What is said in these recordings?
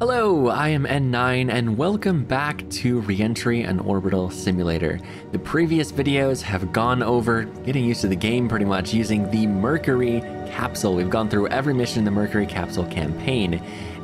Hello, I am N9 and welcome back to Reentry and Orbital Simulator. The previous videos have gone over getting used to the game pretty much using the Mercury capsule. We've gone through every mission in the Mercury capsule campaign,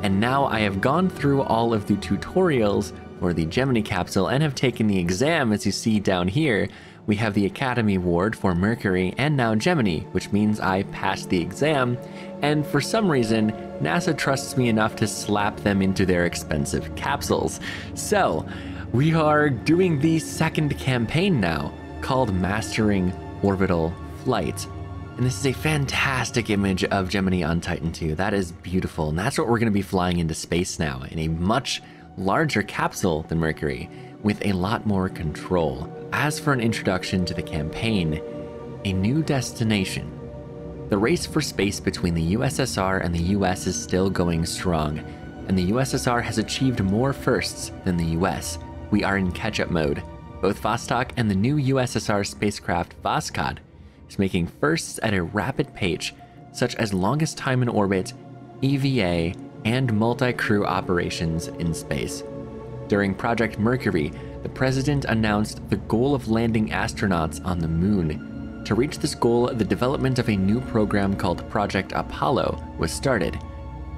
and now I have gone through all of the tutorials for the Gemini capsule and have taken the exam. As you see down here, we have the Academy Award for Mercury and now Gemini, which means I passed the exam, and for some reason, NASA trusts me enough to slap them into their expensive capsules. So, we are doing the second campaign now, called Mastering Orbital Flight. And this is a fantastic image of Gemini on Titan II. That is beautiful, and that's what we're going to be flying into space now, in a much larger capsule than Mercury, with a lot more control. As for an introduction to the campaign, a new destination. The race for space between the USSR and the US is still going strong, and the USSR has achieved more firsts than the US. We are in catch-up mode. Both Vostok and the new USSR spacecraft Voskhod is making firsts at a rapid pace, such as longest time in orbit, EVA, and multi-crew operations in space. During Project Mercury, the president announced the goal of landing astronauts on the moon. To reach this goal, the development of a new program called Project Apollo was started.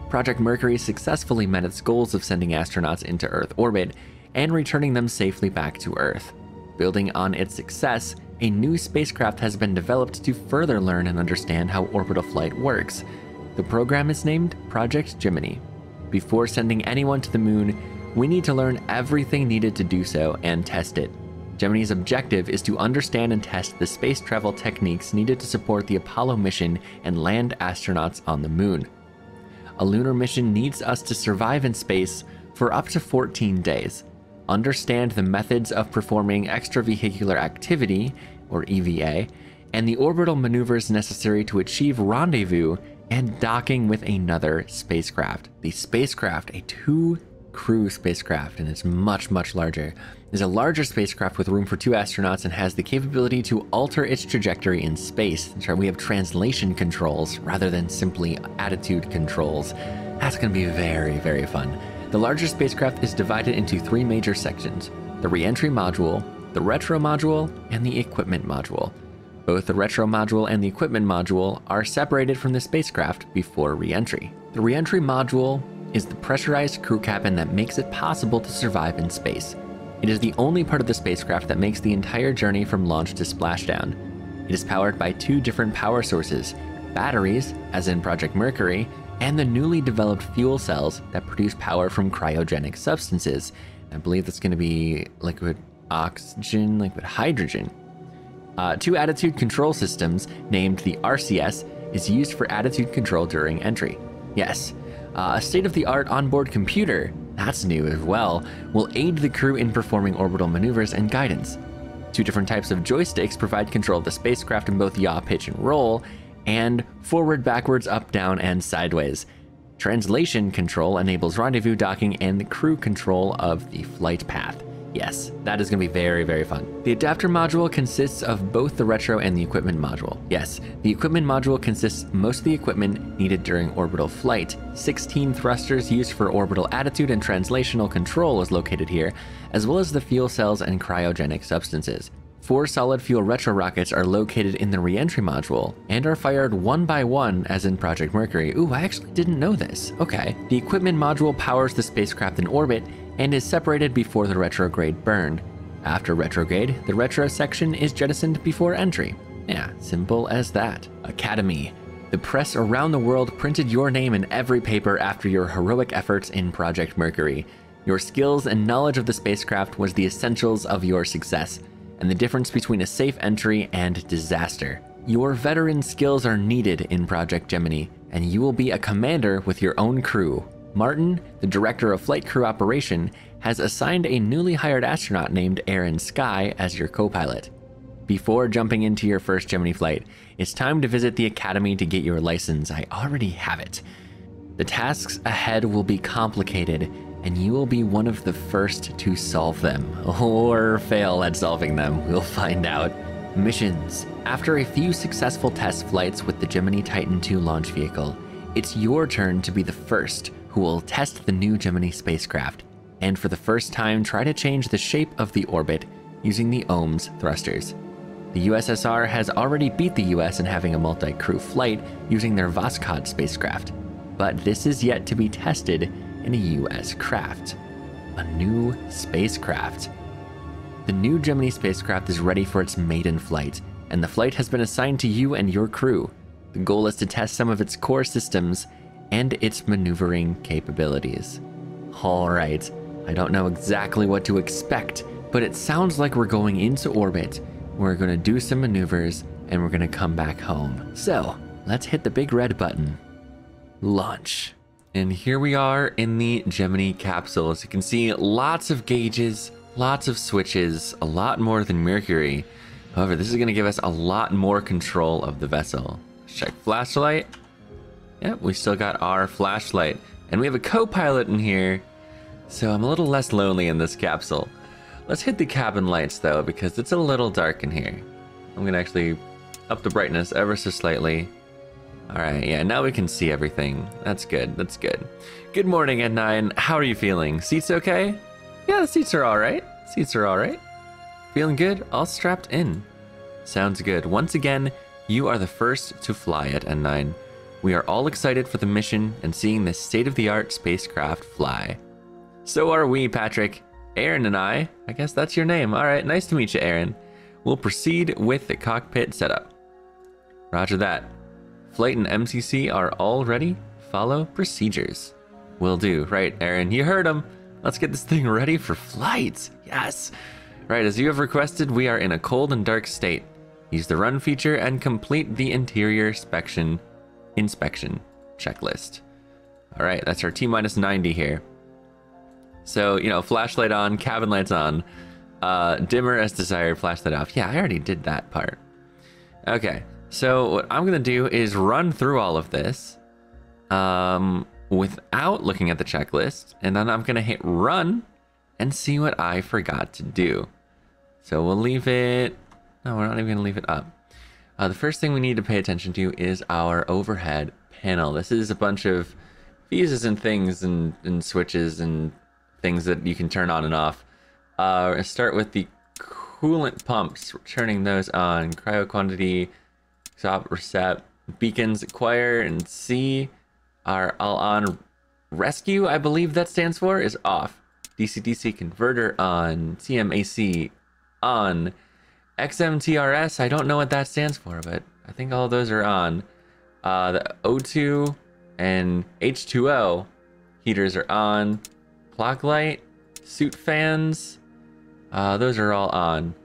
Project Mercury successfully met its goals of sending astronauts into Earth orbit and returning them safely back to Earth. Building on its success, a new spacecraft has been developed to further learn and understand how orbital flight works. The program is named Project Gemini. Before sending anyone to the moon, we need to learn everything needed to do so and test it. Gemini's objective is to understand and test the space travel techniques needed to support the Apollo mission and land astronauts on the moon. A lunar mission needs us to survive in space for up to 14 days, understand the methods of performing extravehicular activity, or EVA, and the orbital maneuvers necessary to achieve rendezvous and docking with another spacecraft. The spacecraft, a two-crew spacecraft, and it's much larger, is a larger spacecraft with room for two astronauts and has the capability to alter its trajectory in space. That's right, we have translation controls rather than simply attitude controls. That's going to be very fun. The larger spacecraft is divided into three major sections: the re-entry module, the retro module, and the equipment module. Both the retro module and the equipment module are separated from the spacecraft before re-entry. The re-entry module is the pressurized crew cabin that makes it possible to survive in space. It is the only part of the spacecraft that makes the entire journey from launch to splashdown. It is powered by two different power sources: batteries, as in Project Mercury, and the newly developed fuel cells that produce power from cryogenic substances. I believe that's going to be liquid oxygen, liquid hydrogen. Two attitude control systems, named the RCS, is used for attitude control during entry. Yes. A state-of-the-art onboard computer, that's new as well, will aid the crew in performing orbital maneuvers and guidance. Two different types of joysticks provide control of the spacecraft in both yaw, pitch, and roll, and forward, backwards, up, down, and sideways. Translation control enables rendezvous, docking, and the crew control of the flight path. Yes, that is going to be very fun. The adapter module consists of both the retro and the equipment module. Yes, the equipment module consists most of the equipment needed during orbital flight. 16 thrusters used for orbital attitude and translational control is located here, as well as the fuel cells and cryogenic substances. Four solid fuel retro rockets are located in the re-entry module and are fired one by one, as in Project Mercury. Ooh, I actually didn't know this. Okay. The equipment module powers the spacecraft in orbit and is separated before the retrograde burn. After retrograde, the retro section is jettisoned before entry. Yeah, simple as that. Academy. The press around the world printed your name in every paper after your heroic efforts in Project Mercury. Your skills and knowledge of the spacecraft was the essentials of your success, and the difference between a safe entry and disaster. Your veteran skills are needed in Project Gemini, and you will be a commander with your own crew. Martin, the director of flight crew operation, has assigned a newly hired astronaut named Aaron Sky as your co-pilot. Before jumping into your first Gemini flight, it's time to visit the Academy to get your license. I already have it. The tasks ahead will be complicated, and you will be one of the first to solve them, or fail at solving them. We'll find out. Missions. After a few successful test flights with the Gemini Titan II launch vehicle, It's your turn to be the first who will test the new Gemini spacecraft, and for the first time try to change the shape of the orbit using the OMS thrusters. The USSR has already beat the US in having a multi-crew flight using their Voskhod spacecraft, but this is yet to be tested in a US craft. A new spacecraft. The new Gemini spacecraft is ready for its maiden flight, and the flight has been assigned to you and your crew. The goal is to test some of its core systems and its maneuvering capabilities. All right, I don't know exactly what to expect, but it sounds like we're going into orbit. We're going to do some maneuvers and we're going to come back home. So let's hit the big red button. Launch. And here we are in the Gemini capsule. As you can see, lots of gauges, lots of switches, a lot more than Mercury. However, this is going to give us a lot more control of the vessel. Let's check flashlight. Yep, we still got our flashlight. And we have a co-pilot in here, so I'm a little less lonely in this capsule. Let's hit the cabin lights though, because it's a little dark in here. I'm gonna actually up the brightness ever so slightly. All right, yeah, now we can see everything. That's good, that's good. Good morning, N9. How are you feeling? Seats okay? Yeah, the seats are all right. Seats are all right. Feeling good? All strapped in. Sounds good. Once again, you are the first to fly at N9. We are all excited for the mission and seeing this state-of-the-art spacecraft fly. So are we, Patrick. Aaron and I guess that's your name. All right, nice to meet you, Aaron. We'll proceed with the cockpit setup. Roger that. Flight and MCC are all ready. Follow procedures. Will do. Right, Aaron, you heard him. Let's get this thing ready for flight. Yes. Right, as you have requested, we are in a cold and dark state. Use the run feature and complete the interior inspection checklist. All right, that's our T-90 here. So, you know, flashlight on, cabin lights on, dimmer as desired, flashlight off. Yeah, I already did that part. Okay, so what I'm gonna do is run through all of this without looking at the checklist, and then I'm gonna hit run and see what I forgot to do. So we'll leave it, no, we're not even gonna leave it up. The first thing we need to pay attention to is our overhead panel. This is a bunch of fuses and things and switches and things that you can turn on and off. We're gonna start with the coolant pumps. We're turning those on. Cryo quantity, stop, recept, beacons, acquire, and C are all on. Rescue, I believe that stands for, is off. DC-DC converter on. CMAC on. XMTRS, I don't know what that stands for, but I think all those are on. The O2 and H2O heaters are on. Clock light, suit fans, those are all on.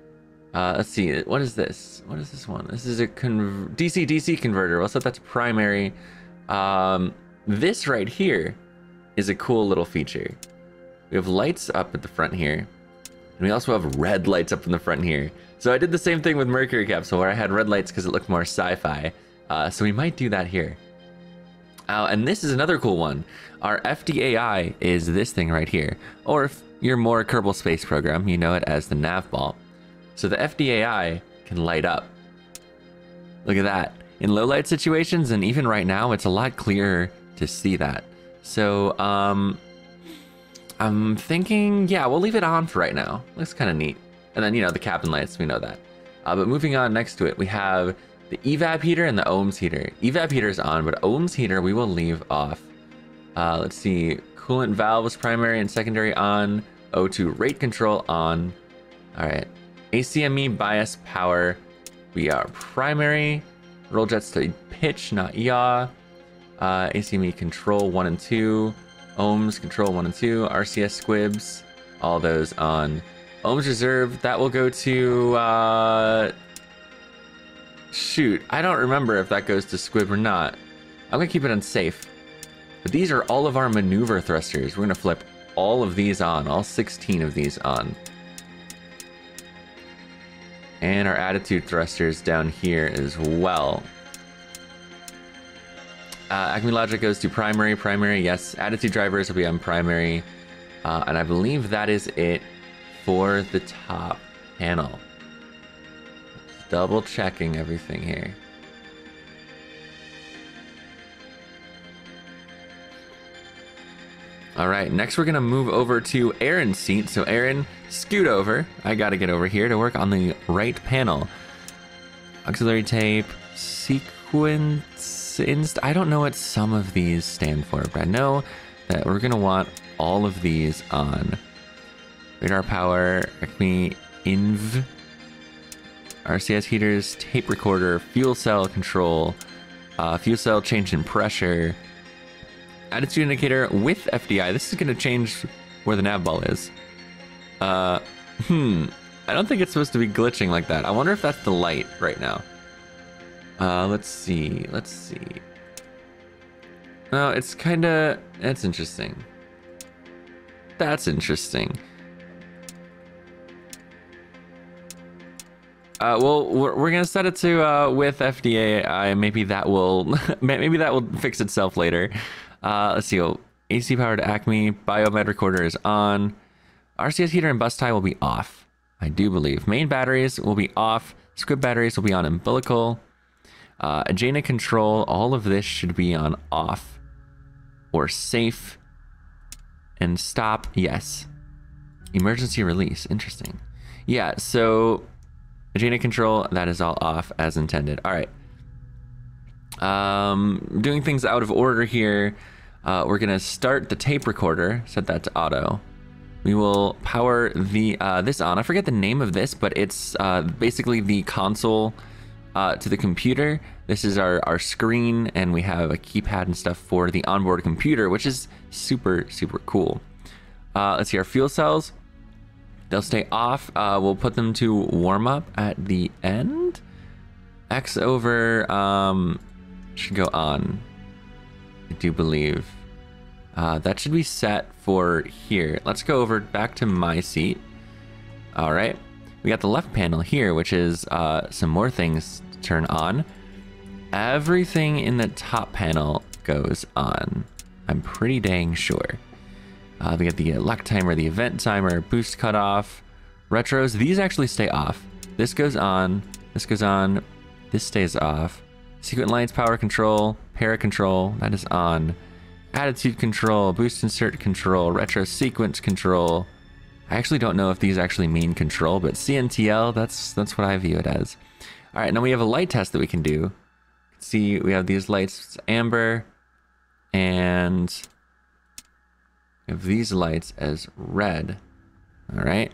Let's see, what is this? What is this one? This is a DC-DC converter. We'll set that to primary. This right here is a cool little feature. We have lights up at the front here, and we also have red lights up in the front here. So I did the same thing with Mercury capsule where I had red lights because it looked more sci-fi. So we might do that here. And this is another cool one. Our FDAI is this thing right here. Or if you're more Kerbal Space Program, you know it as the nav ball. So the FDAI can light up. Look at that. In low light situations, and even right now, it's a lot clearer to see that. So I'm thinking, yeah, we'll leave it on for right now. Looks kind of neat. And then, you know, the cabin lights, we know that. But moving on next to it, we have the EVAP heater and the OMS heater. EVAP heater is on, but OMS heater we will leave off. Let's see, coolant valves primary and secondary on. O2 rate control on. All right, ACME bias power, we are primary. Roll jets to pitch, not yaw. ACME control 1 and 2. OMS control 1 and 2. RCS squibs, all those on. OMS reserve, that will go to shoot, I don't remember if that goes to squib or not. I'm gonna keep it on safe. But these are all of our maneuver thrusters. We're gonna flip all of these on, all 16 of these on. And our attitude thrusters down here as well. Acme logic goes to primary, primary, yes. Attitude drivers will be on primary. And I believe that is it for the top panel. Double checking everything here. All right, next we're gonna move over to Aaron's seat. So Aaron, scoot over. I gotta get over here to work on the right panel. Auxiliary tape, sequence, I don't know what some of these stand for, but I know that we're gonna want all of these on. Radar power, ACME, INV, RCS heaters, tape recorder, fuel cell control, fuel cell change in pressure, attitude indicator with FDI. This is going to change where the nav ball is. I don't think it's supposed to be glitching like that. I wonder if that's the light right now. Let's see. No, it's kind of... That's interesting. That's interesting. Well, we're gonna set it to with FDAI. Maybe that will fix itself later. Let's see. Oh, AC power to ACME. Biomed recorder is on. RCS heater and bus tie will be off, I do believe. Main batteries will be off. Squib batteries will be on umbilical. Agena control. All of this should be on off or safe. And stop. Yes. Emergency release. Interesting. Yeah. So. Agena control, that is all off as intended. All right. Doing things out of order here. We're going to start the tape recorder. Set that to auto. We will power the this on. I forget the name of this, but it's basically the console to the computer. This is our screen, and we have a keypad and stuff for the onboard computer, which is super, super cool. Let's see our fuel cells. They'll stay off. We'll put them to warm up at the end. X over should go on, I do believe. That should be set for here. Let's go over back to my seat. All right, we got the left panel here, which is some more things to turn on. Everything in the top panel goes on, I'm pretty dang sure. We got the lock timer, the event timer, boost cutoff, retros. These actually stay off. This goes on. This goes on. This stays off. Sequent lines, power control, para control. That is on. Attitude control, boost insert control, retro sequence control. I actually don't know if these actually mean control, but CNTL. That's what I view it as. All right, now we have a light test that we can do. See, we have these lights. It's amber and. Of these lights as red. All right,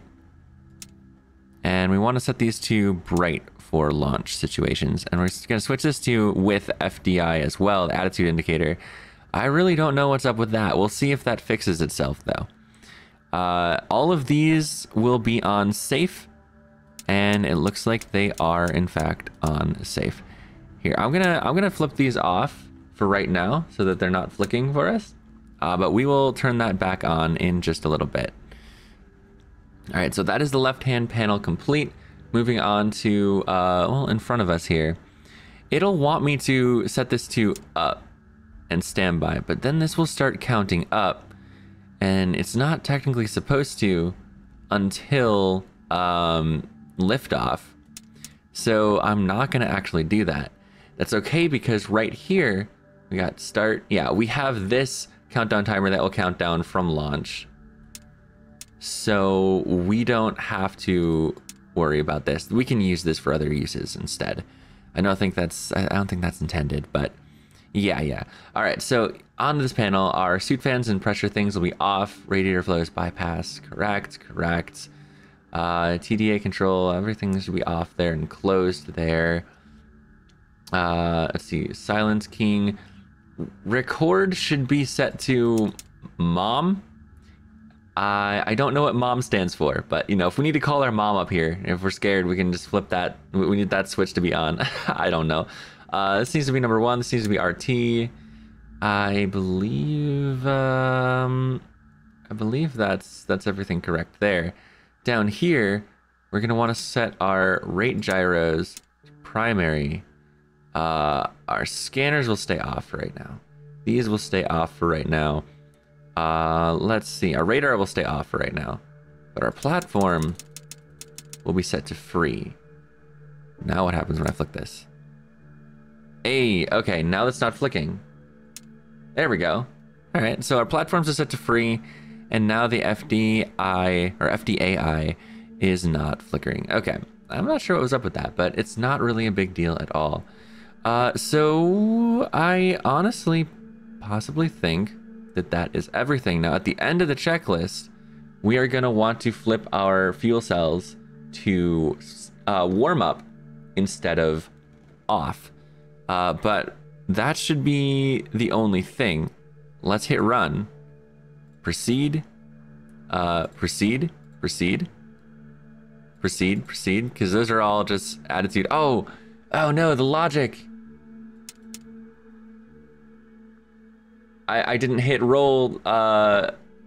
and we want to set these to bright for launch situations, and we're going to switch this to with FDI as well, the attitude indicator. I really don't know what's up with that. We'll see if that fixes itself though. All of these will be on safe, and it looks like they are in fact on safe here. I'm gonna flip these off for right now so that they're not flicking for us. But we will turn that back on in just a little bit. All right, so that is the left-hand panel complete. Moving on to, well, in front of us here. It'll want me to set this to up and standby, but then this will start counting up, and it's not technically supposed to until liftoff. So I'm not gonna actually do that. That's okay, because right here, we got start. Yeah, we have this countdown timer that will count down from launch, so we don't have to worry about this. We can use this for other uses instead. I don't think that's intended, but yeah. All right, so on this panel, our suit fans and pressure things will be off. Radiator flows bypass, correct. TDA control, everything should be off there and closed there. Let's see, silence king. Record should be set to mom. I don't know what mom stands for, but you know, if we need to call our mom up here, if we're scared, we can just flip that. We need that switch to be on. I don't know. This needs to be number one. This needs to be RT. I believe. I believe that's everything correct there. Down here, we're gonna want to set our rate gyros to primary. Our scanners will stay off right now. These will stay off for right now. Let's see. Our radar will stay off for right now. But our platform will be set to free. Now what happens when I flick this? Hey, okay, now that's not flicking. There we go. All right, so our platforms are set to free, and now the FDI, or FDAI, is not flickering. Okay, I'm not sure what was up with that, but it's not really a big deal at all. So I honestly possibly think that that is everything. Now, at the end of the checklist, we are going to want to flip our fuel cells to warm up instead of off. But that should be the only thing. Let's hit run. Proceed. Proceed. Because those are all just attitude. Oh no, the logic. I didn't hit roll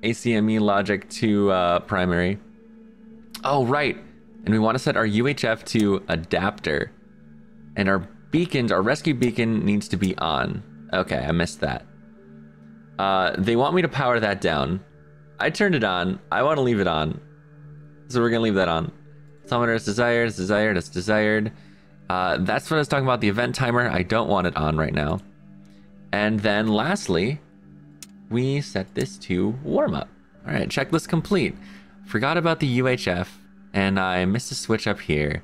ACME logic to primary. Oh, right. And we want to set our UHF to adapter. And our beacons, our rescue beacon needs to be on. Okay, I missed that. They want me to power that down. I turned it on. I want to leave it on. So we're going to leave that on. Summoner is desired, it's desired, it's desired. That's what I was talking about, the event timer. I don't want it on right now. And then lastly, we set this to warm up. All right, checklist complete. Forgot about the UHF and I missed a switch up here.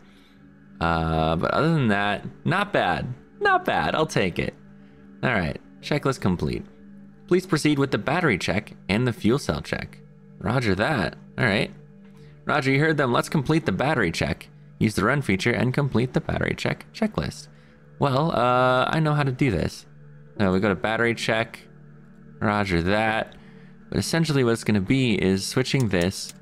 But other than that, not bad. Not bad, I'll take it. All right, checklist complete. Please proceed with the battery check and the fuel cell check. Roger that. All right. Roger, you heard them. Let's complete the battery check. Use the run feature and complete the battery check checklist. Well, I know how to do this. Now we go to battery check. Roger that. But essentially what it's going to be is switching this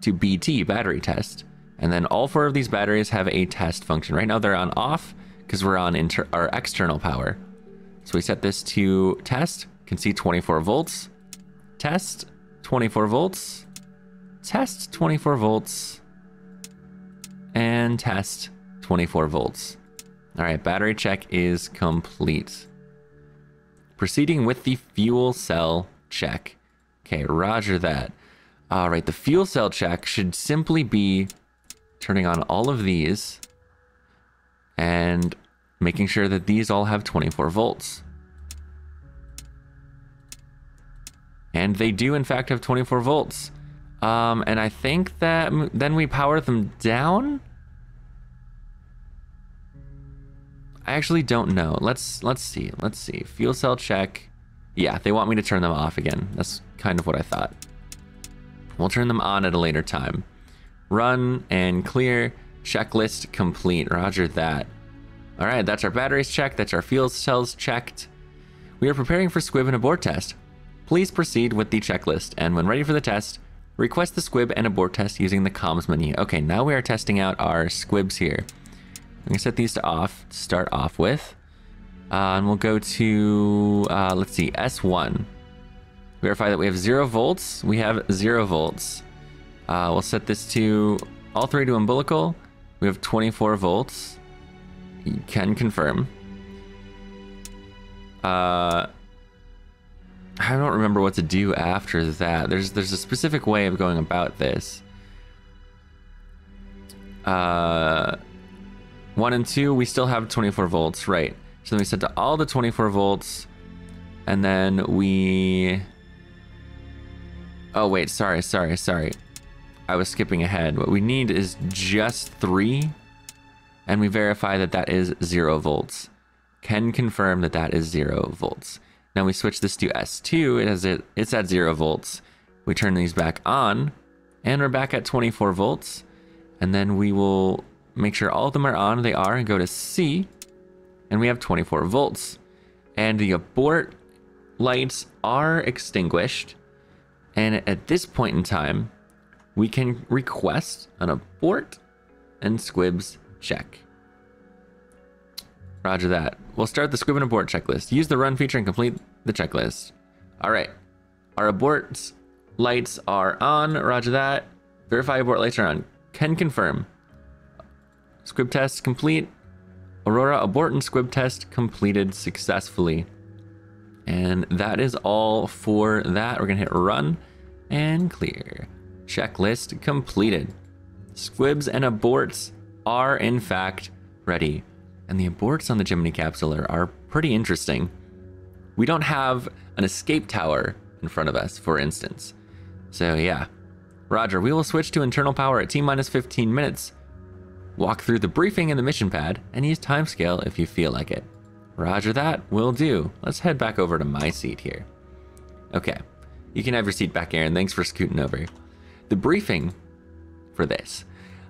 to BT, battery test. And then all four of these batteries have a test function. Right now they're on off because we're on our external power. So we set this to test. You can see 24 volts. Test, 24 volts. Test, 24 volts. And test, 24 volts. All right, battery check is complete. Proceeding with the fuel cell check. Okay, roger that. All right, the fuel cell check should simply be turning on all of these and making sure that these all have 24 volts. And they do, in fact, have 24 volts. And I think that then we power them down. I actually don't know. Let's see. Fuel cell check. Yeah, they want me to turn them off again. That's kind of what I thought. We'll turn them on at a later time. Run and clear. Checklist complete. Roger that. All right, that's our batteries checked. That's our fuel cells checked. We are preparing for squib and abort test. Please proceed with the checklist. And when ready for the test, request the squib and abort test using the comms menu. Okay, now we are testing out our squibs here. I'm gonna set these to off, to start off with. And we'll go to, let's see, S1. Verify that we have 0 volts. We have 0 volts. We'll set this to all three to umbilical. We have 24 volts. You can confirm. I don't remember what to do after that. There's a specific way of going about this. 1 and 2, we still have 24 volts, right? So then we set to all the 24 volts, and then we... Oh wait, sorry. I was skipping ahead. What we need is just 3, and we verify that that is 0 volts. Can confirm that that is 0 volts. Now we switch this to S2, it's at 0 volts. We turn these back on, and we're back at 24 volts, and then we will make sure all of them are on, they are, and go to C, and we have 24 volts. And the abort lights are extinguished, and at this point in time, we can request an abort and squibs check. Roger that. We'll start the squib and abort checklist. Use the run feature and complete the checklist. All right, our abort lights are on, roger that. Verify abort lights are on, can confirm. Squib test complete. Aurora abort and squib test completed successfully. And that is all for that. We're gonna hit run and clear. Checklist completed. Squibs and aborts are in fact ready. And the aborts on the Gemini capsular are pretty interesting. We don't have an escape tower in front of us, for instance. So yeah, Roger, we will switch to internal power at T-15 minutes. Walk through the briefing in the mission pad and use timescale if you feel like it. Roger that, will do. Let's head back over to my seat here. Okay, you can have your seat back, Aaron. Thanks for scooting over. The briefing for this.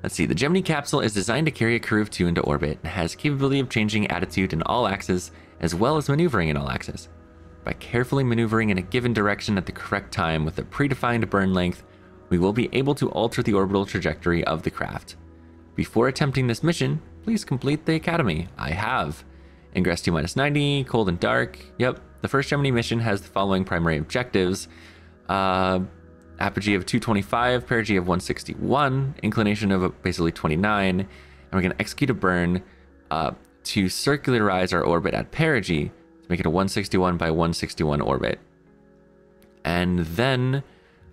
Let's see, the Gemini capsule is designed to carry a crew of 2 into orbit and has capability of changing attitude in all axes as well as maneuvering in all axes. By carefully maneuvering in a given direction at the correct time with a predefined burn length, we will be able to alter the orbital trajectory of the craft. Before attempting this mission, please complete the Academy. I have. Ingress 2-90, cold and dark. Yep, the first Gemini mission has the following primary objectives. Apogee of 225, perigee of 161, inclination of basically 29, and we're going to execute a burn to circularize our orbit at perigee to make it a 161 by 161 orbit. And then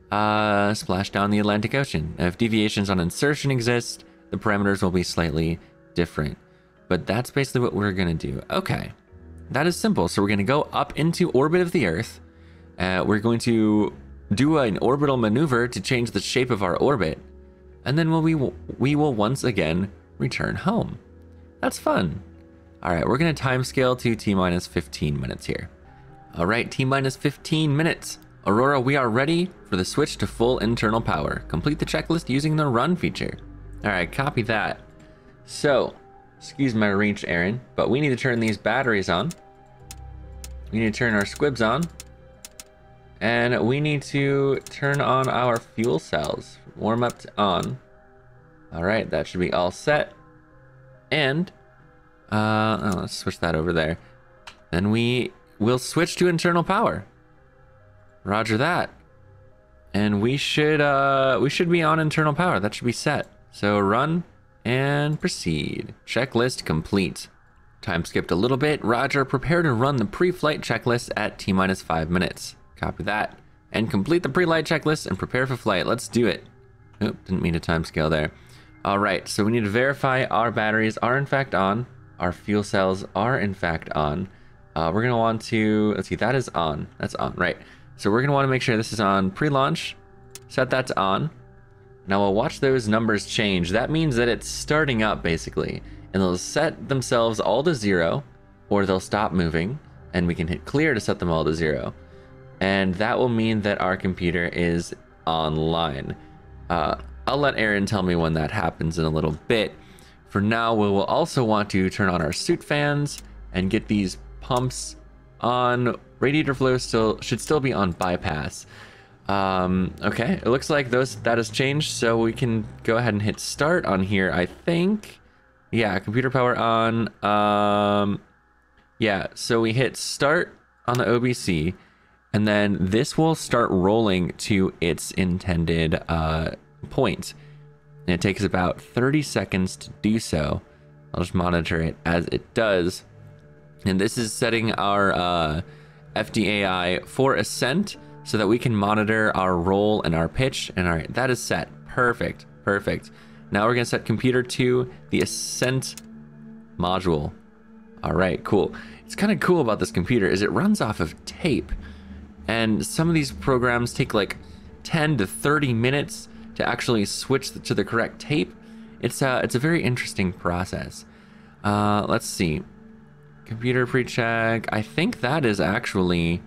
splash down the Atlantic Ocean. If deviations on insertion exist, the parameters will be slightly different. But that's basically what we're going to do. Okay, that is simple. So we're going to go up into orbit of the Earth. We're going to do an orbital maneuver to change the shape of our orbit, and then we will once again return home. That's fun. All right, we're going to timescale to T-15 minutes here. All right, T-15 minutes. Aurora, we are ready for the switch to full internal power. Complete the checklist using the run feature. All right, copy that. So, excuse my reach, Aaron, but we need to turn these batteries on. We need to turn our squibs on. And we need to turn on our fuel cells. Warm up to on. All right, that should be all set. And let's switch that over there. Then we will switch to internal power. Roger that. And we should be on internal power. That should be set. So run and proceed. Checklist complete. Time skipped a little bit. Roger, prepare to run the pre-flight checklist at T-5 minutes. Copy that. And complete the pre-flight checklist and prepare for flight. Let's do it. Oop, didn't mean to timescale there. All right, so we need to verify our batteries are in fact on. Our fuel cells are in fact on. We're gonna want to, let's see, that is on. That's on, right. So we're gonna wanna make sure this is on pre-launch. Set that to on. Now we'll watch those numbers change. That means that it's starting up basically. And they'll set themselves all to 0 or they'll stop moving and we can hit clear to set them all to 0. And that will mean that our computer is online. I'll let Aaron tell me when that happens in a little bit. For now, we will also want to turn on our suit fans and get these pumps on. Radiator flow should still be on bypass. Okay, it looks like that has changed, so we can go ahead and hit start on here, I think. Yeah, computer power on. Yeah, so we hit start on the OBC. And then this will start rolling to its intended point. And it takes about 30 seconds to do so. I'll just monitor it as it does. And this is setting our FDAI for ascent so that we can monitor our roll and our pitch. And all right, that is set. Perfect, perfect. Now we're gonna set computer to the ascent module. All right, cool. It's kind of cool about this computer is it runs off of tape. And some of these programs take like 10 to 30 minutes to actually switch to the correct tape. It's a very interesting process. Let's see. Computer pre-check. I think that is actually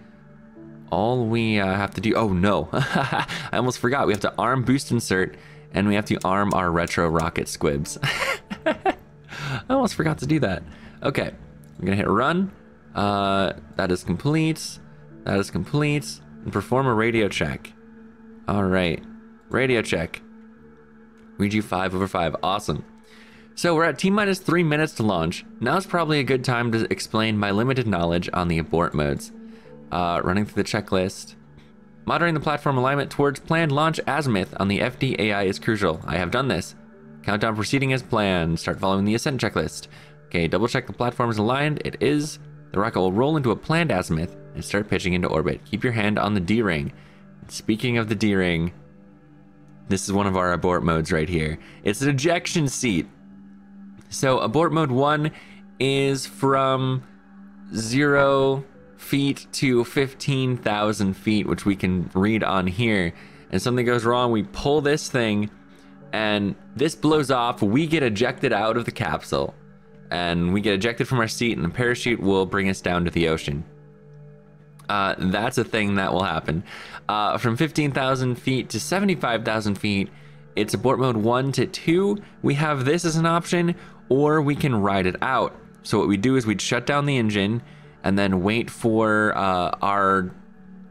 all we have to do. Oh no, I almost forgot. We have to arm boost insert and we have to arm our retro rocket squibs. I almost forgot to do that. Okay, I'm gonna hit run. That is complete. That is complete, and perform a radio check. All right, radio check. Read you 5/5, awesome. So we're at T-3 minutes to launch. Now's probably a good time to explain my limited knowledge on the abort modes. Running through the checklist. Monitoring the platform alignment towards planned launch azimuth on the FDAI is crucial. I have done this. Countdown proceeding as planned. Start following the ascent checklist. Okay, double check the platform is aligned. It is. The rocket will roll into a planned azimuth and start pitching into orbit. Keep your hand on the D-ring. Speaking of the D-ring, this is one of our abort modes right here. It's an ejection seat. So abort mode 1 is from 0 feet to 15,000 feet, which we can read on here. And something goes wrong, we pull this thing and this blows off. We get ejected out of the capsule and we get ejected from our seat, and the parachute will bring us down to the ocean. That's a thing that will happen. From 15,000 feet to 75,000 feet, it's abort mode 1 to 2. We have this as an option, or we can ride it out. So what we do is we'd shut down the engine and then wait for our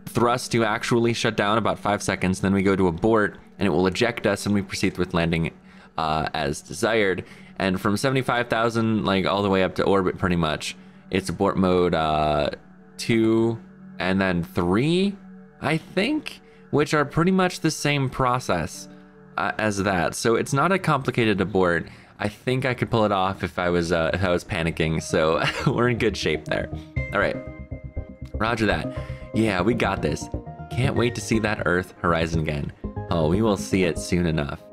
thrust to actually shut down, about 5 seconds. Then we go to abort and it will eject us, and we proceed with landing as desired. And from 75,000, like all the way up to orbit pretty much, it's abort mode 2 and then 3, I think, which are pretty much the same process as that. So it's not a complicated abort. I think I could pull it off if I was panicking, so we're in good shape there. All right, roger that. Yeah, we got this. Can't wait to see that Earth horizon again. Oh, we will see it soon enough.